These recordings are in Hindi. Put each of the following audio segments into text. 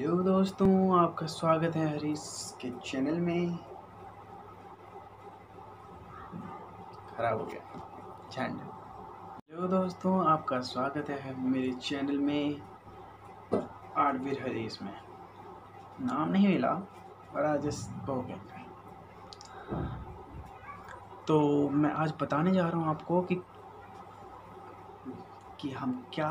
हेलो दोस्तों, आपका स्वागत है हरीश के चैनल में। खराब हो गया चैनल। हेलो दोस्तों, आपका स्वागत है मेरे चैनल में आर्टवीर हरीश में। नाम नहीं मिला, बड़ा जस्ट हो गया। तो मैं आज बताने जा रहा हूँ आपको कि हम क्या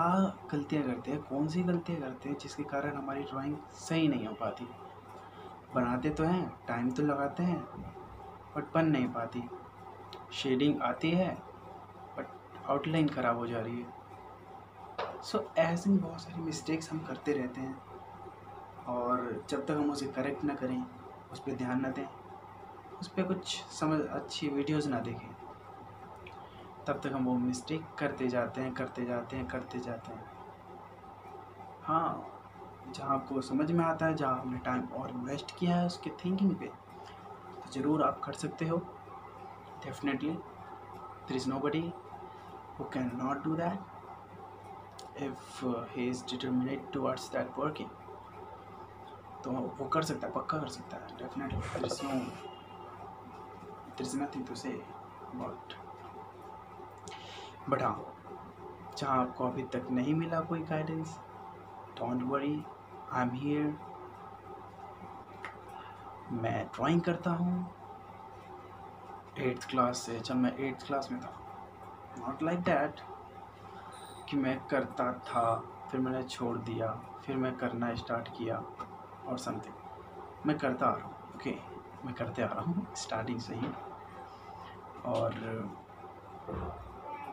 गलतियाँ करते हैं, कौन सी गलतियाँ करते हैं जिसके कारण हमारी ड्राइंग सही नहीं हो पाती। बनाते तो हैं, टाइम तो लगाते हैं, बट बन नहीं पाती। शेडिंग आती है बट आउटलाइन ख़राब हो जा रही है। सो ऐसे में बहुत सारी मिस्टेक्स हम करते रहते हैं, और जब तक हम उसे करेक्ट ना करें, उस पर ध्यान ना दें, उस पर कुछ अच्छी वीडियोज़ ना देखें, तब तक हम वो मिस्टेक करते जाते हैं। हाँ, जहाँ आपको समझ में आता है, जहाँ हमने टाइम और इन्वेस्ट किया है उसके थिंकिंग पे, तो ज़रूर आप कर सकते हो। Definitely there is nobody who can not do that if he is determined towards that working. तो वो कर सकता है, पक्का कर सकता है। Definitely there is nothing to say about. But हाँ, जहाँ आपको अभी तक नहीं मिला कोई guidance, don't worry, I am here. मैं ड्राइंग करता हूँ 8th क्लास से, जब मैं 8th क्लास में था। नॉट लाइक दैट कि मैं करता था, फिर मैंने छोड़ दिया, फिर मैं करना स्टार्ट किया और समथिंग। मैं करता आ रहा हूँ, ओके, मैं करते आ रहा हूँ स्टार्टिंग से ही। और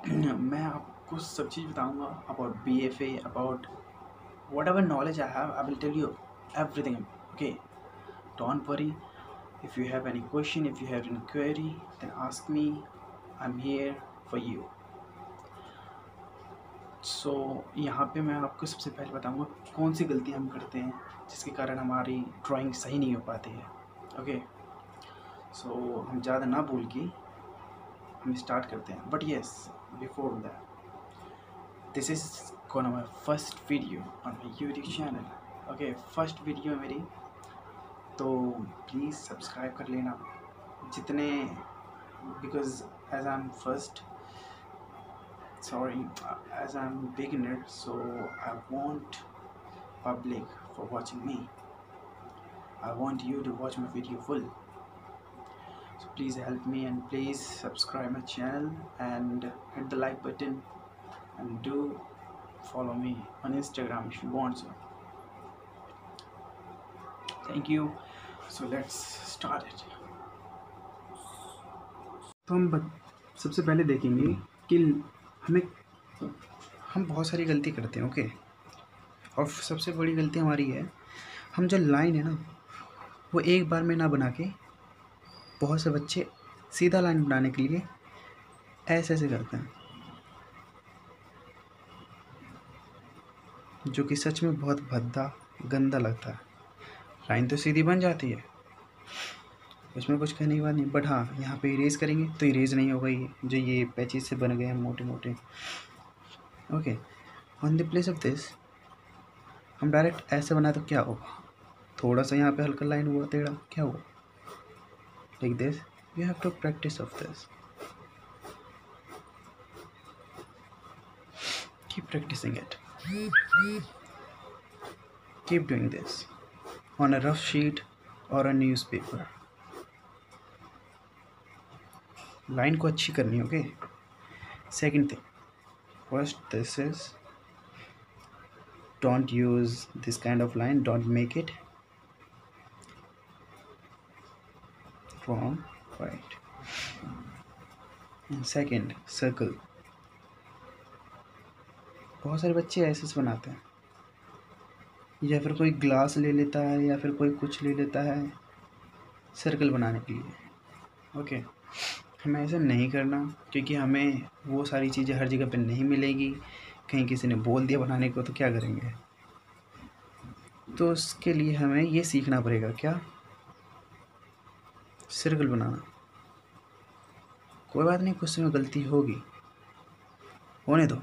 मैं आपको सब चीज़ बताऊंगा about BFA, about whatever knowledge I have, I will tell you everything. Okay, don't worry. If you have any question, if you have any query, then ask me, I am here for you. So यहाँ पे मैं आपको सबसे पहले बताऊंगा कौन सी गलती हम करते हैं जिसके कारण हमारी ड्राइंग सही नहीं हो पाती है। ओके, सो हम ज़्यादा ना भूल के हम स्टार्ट करते हैं। But yes, before that, this is gonna be my first video on my YouTube channel. Okay, first video मेरी, तो please subscribe कर लेना जितने, because as I'm beginner, so I want public for watching me. I want you to watch my video full. So please help me and please subscribe my channel and hit the like button, and do follow me on Instagram if you want so. Thank you. So let's start it. तो हम सबसे पहले देखेंगे कि हम बहुत सारी गलती करते हैं। ओके, और सबसे बड़ी गलती हमारी है, हम जो लाइन है ना वो एक बार में ना बना के बहुत से बच्चे सीधा लाइन बनाने के लिए ऐसे करते हैं, जो कि सच में बहुत भद्दा गंदा लगता है। लाइन तो सीधी बन जाती है, उसमें कुछ कहने की बात नहीं। बट हाँ, यहाँ पे इरेज करेंगे तो इरेज नहीं हो गई, जो ये पैचेस से बन गए हैं मोटे मोटे। Okay, on the place of this हम डायरेक्ट ऐसे बनाए तो क्या होगा? थोड़ा सा यहाँ पे हल्का लाइन हुआ टेढ़ा, क्या हुआ? Like this, you have to practice of this. Keep practicing it. Keep doing this on a rough sheet or a newspaper. Line को अच्छी करनी है, okay? Second thing, first this is, don't use this kind of line. Don't make it wrong, right? And second, circle. बहुत सारे बच्चे ऐसे बनाते हैं, या फिर कोई ग्लास ले लेता है, या फिर कोई कुछ ले लेता है सर्कल बनाने के लिए। ओके, हमें ऐसा नहीं करना, क्योंकि हमें वो सारी चीज़ें हर जगह पे नहीं मिलेगी। कहीं किसी ने बोल दिया बनाने को तो क्या करेंगे? तो उसके लिए हमें ये सीखना पड़ेगा, क्या? सर्कल बनाना। कोई बात नहीं, कुछ में गलती होगी, होने दो,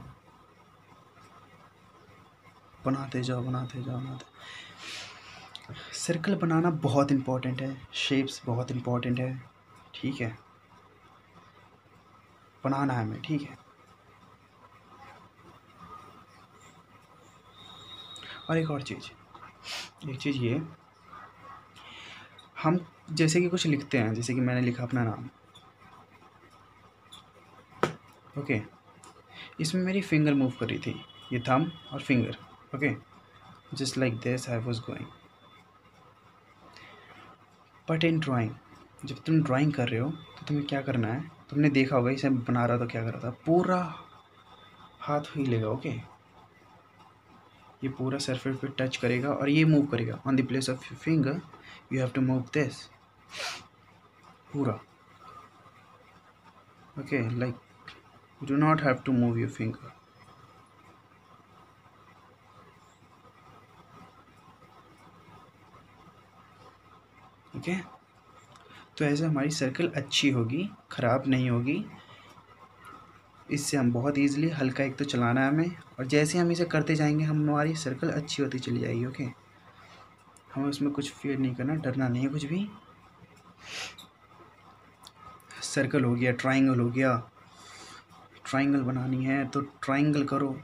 बनाते जाओ। सर्कल बनाना बहुत इम्पोर्टेंट है, शेप्स बहुत इम्पोर्टेंट है, ठीक है, बनाना है हमें, ठीक है। और एक और चीज़, एक चीज़ ये, हम जैसे कि कुछ लिखते हैं, जैसे कि मैंने लिखा अपना नाम, ओके, इसमें मेरी फिंगर मूव कर रही थी, ये थंब और finger, okay, just like this I was going. But in drawing, जब तुम ड्राइंग कर रहे हो तो तुम्हें क्या करना है, तुमने देखा होगा इसे बना रहा था, क्या कर रहा था, पूरा हाथ हिलेगा, ओके, ये पूरा सरफेस पे टच करेगा और ये मूव करेगा। On the place of your finger you have to move this पूरा, okay, like you do not have to move your finger, okay. तो ऐसे हमारी सर्कल अच्छी होगी, ख़राब नहीं होगी। इससे हम बहुत ईजिली हल्का एक तो चलाना है हमें, और जैसे हम इसे करते जाएंगे हमारी सर्कल अच्छी होती चली जाएगी, ओके। हमें उसमें कुछ फील नहीं करना, डरना नहीं है कुछ भी। सर्कल हो गया, ट्राइंगल हो गया, ट्राइंगल बनानी है तो ट्राइंगल करो,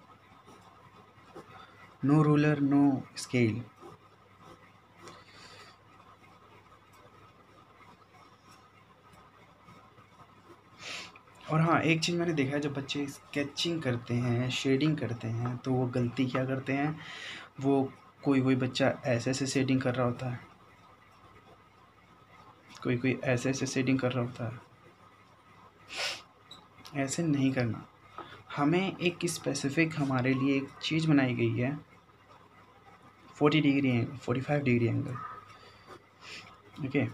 नो रूलर नो स्केल, और हाँ एक चीज़ मैंने देखा है, जब बच्चे स्केचिंग करते हैं, शेडिंग करते हैं, तो वो गलती क्या करते हैं, वो कोई कोई बच्चा ऐसे ऐसे शेडिंग कर रहा होता है, कोई कोई ऐसे ऐसे शेडिंग कर रहा होता है। ऐसे नहीं करना, हमें एक स्पेसिफिक, हमारे लिए एक चीज़ बनाई गई है, 40 degree angle, 45 degree angle, okay,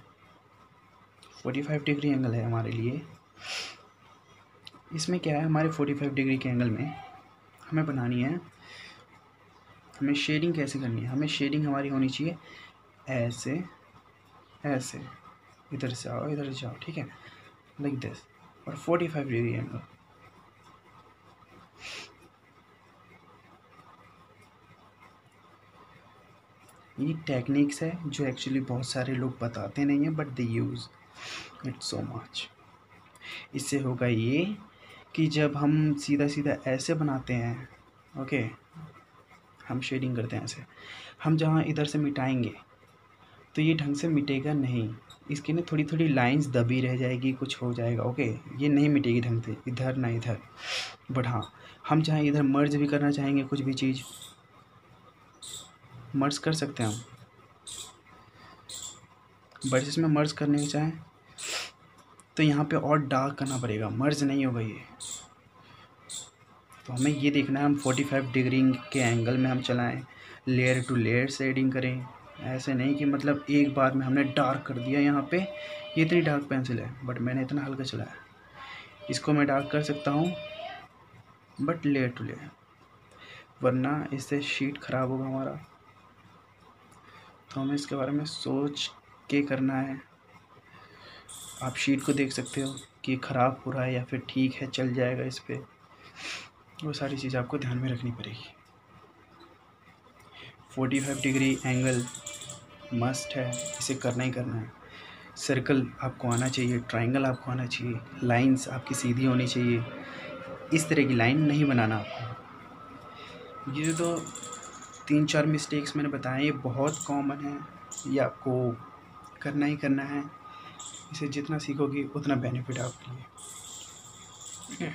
45 degree angle है हमारे लिए। इसमें क्या है, हमारे 45 डिग्री के एंगल में हमें बनानी है, हमें शेडिंग कैसे करनी है, हमें शेडिंग हमारी होनी चाहिए ऐसे ऐसे, इधर से आओ इधर से आओ, ठीक है, लाइक दिस, और 45 डिग्री एंगल, ये टेक्निक्स है जो एक्चुअली बहुत सारे लोग बताते नहीं हैं, but they use it so much. इससे होगा ये कि जब हम सीधा सीधा ऐसे बनाते हैं, ओके, हम शेडिंग करते हैं ऐसे, हम जहाँ इधर से मिटाएंगे तो ये ढंग से मिटेगा नहीं, इसके ना थोड़ी थोड़ी लाइंस दबी रह जाएगी, कुछ हो जाएगा, ओके, ये नहीं मिटेगी ढंग से, इधर ना इधर। बट हाँ, हम चाहे इधर मर्ज भी करना चाहेंगे, कुछ भी चीज़ मर्ज कर सकते हैं हम, बट इसमें मर्ज करने चाहें तो यहाँ पे और डार्क करना पड़ेगा, मर्ज नहीं होगा ये। तो हमें ये देखना है, हम 45 डिग्री के एंगल में हम चलाएं, लेयर टू लेयर शेडिंग करें, ऐसे नहीं कि मतलब एक बार में हमने डार्क कर दिया यहाँ पे, ये इतनी डार्क पेंसिल है बट मैंने इतना हल्का चलाया, इसको मैं डार्क कर सकता हूँ बट लेयर टू लेयर, वरना इससे शीट ख़राब होगा हमारा। तो हमें इसके बारे में सोच के करना है। आप शीट को देख सकते हो कि ख़राब हो रहा है या फिर ठीक है, चल जाएगा इस पर, वो सारी चीज़ आपको ध्यान में रखनी पड़ेगी। 45 डिग्री एंगल मस्ट है, इसे करना ही करना है। सर्कल आपको आना चाहिए, ट्रायंगल आपको आना चाहिए, लाइंस आपकी सीधी होनी चाहिए, इस तरह की लाइन नहीं बनाना आपको। ये जो तो 3-4 मिस्टेक्स मैंने बताए, ये बहुत कॉमन है, ये आपको करना ही करना है, इसे जितना सीखोगे उतना बेनिफिट आपके लिए।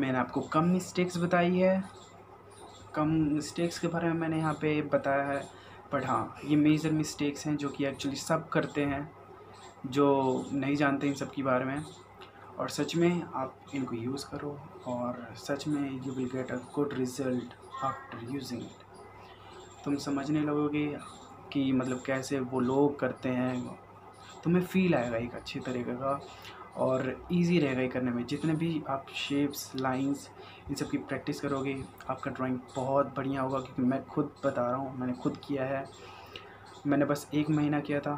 मैंने आपको कम मिस्टेक्स बताई है, कम मिस्टेक्स के बारे में मैंने यहाँ पे बताया है, बट हाँ ये मेजर मिस्टेक्स हैं जो कि एक्चुअली सब करते हैं, जो नहीं जानते इन सब के बारे में, और सच में आप इनको यूज़ करो और सच में you will get a good result after using it. तुम समझने लगोगे कि मतलब कैसे वो लोग करते हैं, तुम्हें फ़ील आएगा एक अच्छी तरीके का, और इजी रहेगा ये करने में। जितने भी आप शेप्स, लाइंस, इन सब की प्रैक्टिस करोगे आपका ड्राइंग बहुत बढ़िया होगा, क्योंकि मैं खुद बता रहा हूँ, मैंने खुद किया है। मैंने बस 1 महीना किया था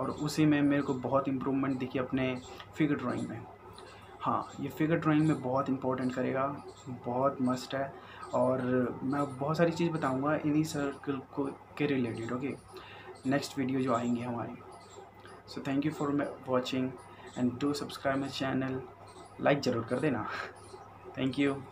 और उसी में मेरे को बहुत इम्प्रूवमेंट दिखी अपने फिगर ड्राइंग में। हाँ, ये फिगर ड्राइंग में बहुत इम्पोर्टेंट करेगा, बहुत मस्ट है, और मैं बहुत सारी चीज़ बताऊँगा इन्हीं सर्कल को के रिलेटेड, ओके। नेक्स्ट वीडियो जो आएंगे हमारे। So thank you for watching and do subscribe my channel, like ज़रूर कर देना। Thank you.